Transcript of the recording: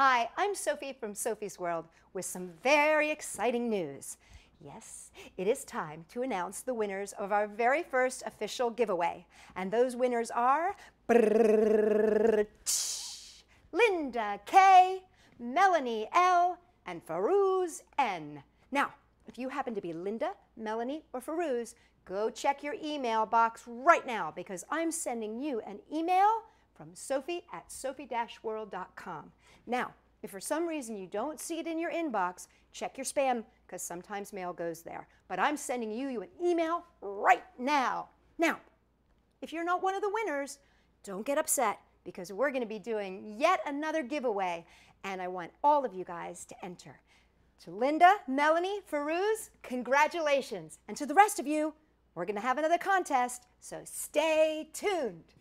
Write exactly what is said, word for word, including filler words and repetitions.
Hi, I'm Sophie from Sophie's World with some very exciting news. Yes, it is time to announce the winners of our very first official giveaway. And those winners are Linda K, Melanie L, and Farouz N. Now, if you happen to be Linda, Melanie, or Farouz, go check your email box right now because I'm sending you an email from Sophie at sophie dash world dot com. Now, if for some reason you don't see it in your inbox, check your spam, because sometimes mail goes there. But I'm sending you, you an email right now. Now, if you're not one of the winners, don't get upset, because we're going to be doing yet another giveaway, and I want all of you guys to enter. To Linda, Melanie, Farouz, congratulations. And to the rest of you, we're going to have another contest, so stay tuned.